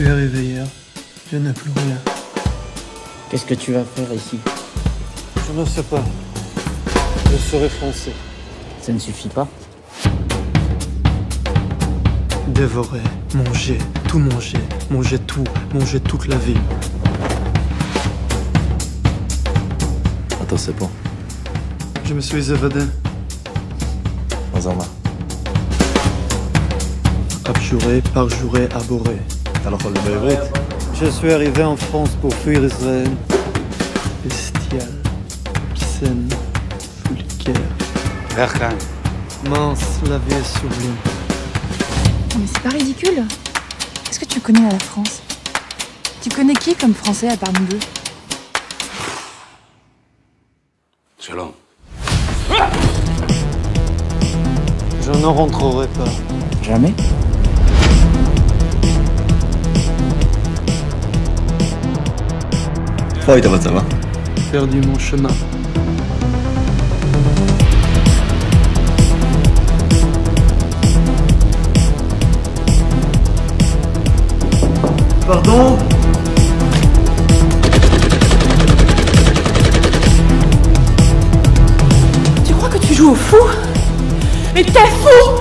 tu es réveilleur. Je n'ai plus rien. Qu'est-ce que tu vas faire ici? Je ne sais pas. Je serai français. Ça ne suffit pas? Dévorer, manger, tout, manger toute la vie. Attends, c'est bon. Je me suis évadé. Mazama. Abjuré, parjuré, abhorré. Alors, on le vrai. Je suis arrivé en France pour fuir Israël. Bestial, obscène, vulgaire. Verkan. Mince, la vie est sublime. Mais c'est pas ridicule. Est-ce que tu connais la France? Tu connais qui comme français à part nous deux? Shalom. Je ne rentrerai pas. Jamais? Perdu mon chemin. Pardon? Tu crois que tu joues au fou? Mais t'es fou!